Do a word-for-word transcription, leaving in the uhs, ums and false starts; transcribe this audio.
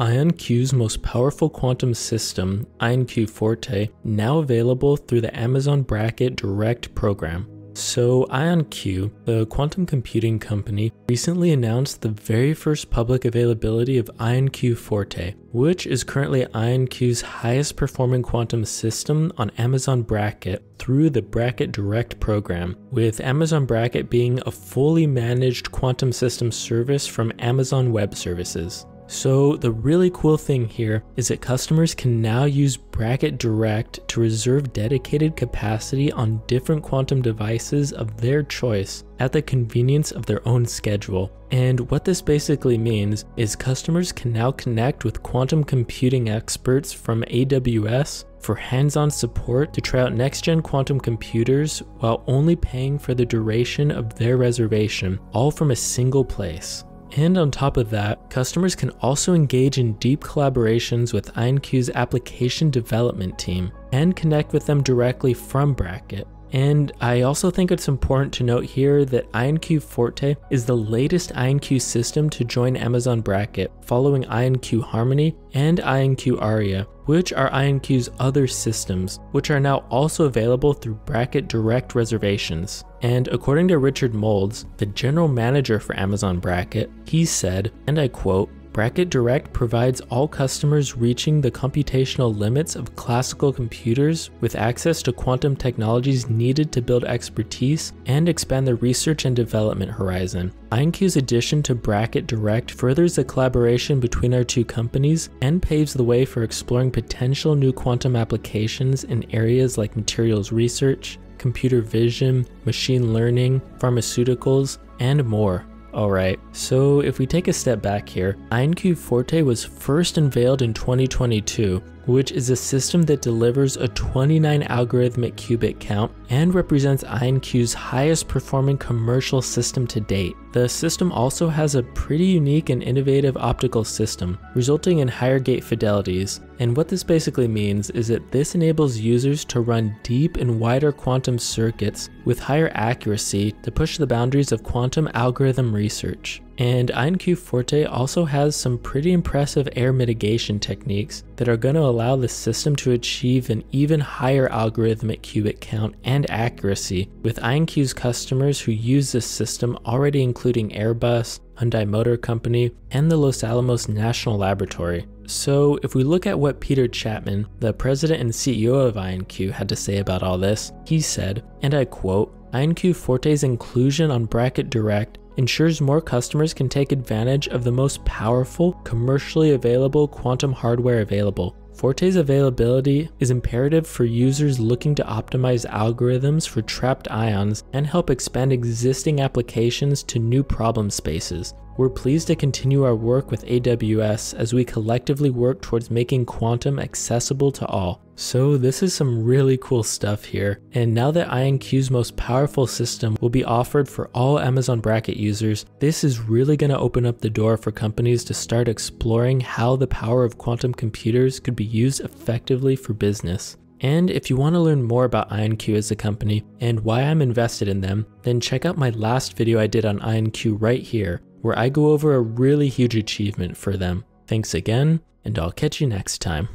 IonQ's most powerful quantum system, IonQ Forte, now available through the Amazon Braket Direct program. So IonQ, the quantum computing company, recently announced the very first public availability of IonQ Forte, which is currently IonQ's highest performing quantum system on Amazon Braket through the Braket Direct program, with Amazon Braket being a fully managed quantum system service from Amazon Web Services. So the really cool thing here is that customers can now use Braket Direct to reserve dedicated capacity on different quantum devices of their choice at the convenience of their own schedule. And what this basically means is customers can now connect with quantum computing experts from A W S for hands-on support to try out next-gen quantum computers while only paying for the duration of their reservation, all from a single place. And on top of that, customers can also engage in deep collaborations with IonQ's application development team and connect with them directly from Braket. And I also think it's important to note here that IonQ Forte is the latest IonQ system to join Amazon Braket, following IonQ Harmony and IonQ Aria, which are IonQ's other systems, which are now also available through Braket Direct reservations. And according to Richard Molds, the general manager for Amazon Braket, he said, and I quote, "Braket Direct provides all customers reaching the computational limits of classical computers with access to quantum technologies needed to build expertise and expand their research and development horizon. IonQ's addition to Braket Direct furthers the collaboration between our two companies and paves the way for exploring potential new quantum applications in areas like materials research, computer vision, machine learning, pharmaceuticals, and more." Alright, so if we take a step back here, IonQ Forte was first unveiled in twenty twenty-two, which is a system that delivers a twenty-nine algorithmic qubit count and represents IonQ's highest performing commercial system to date. The system also has a pretty unique and innovative optical system, resulting in higher gate fidelities. And what this basically means is that this enables users to run deep and wider quantum circuits with higher accuracy to push the boundaries of quantum algorithm research. And IonQ Forte also has some pretty impressive error mitigation techniques that are going to allow the system to achieve an even higher algorithmic qubit count and accuracy, with IonQ's customers who use this system already including Airbus, Hyundai Motor Company, and the Los Alamos National Laboratory. So if we look at what Peter Chapman, the president and C E O of IonQ, had to say about all this, he said, and I quote, "IonQ Forte's inclusion on Braket Direct ensures more customers can take advantage of the most powerful, commercially available quantum hardware available. Forte's availability is imperative for users looking to optimize algorithms for trapped ions and help expand existing applications to new problem spaces. We're pleased to continue our work with A W S as we collectively work towards making quantum accessible to all." So this is some really cool stuff here. And now that IonQ's most powerful system will be offered for all Amazon Braket users, this is really going to open up the door for companies to start exploring how the power of quantum computers could be used effectively for business. And if you want to learn more about IonQ as a company and why I'm invested in them, then check out my last video I did on IonQ right here, where I go over a really huge achievement for them. Thanks again, and I'll catch you next time.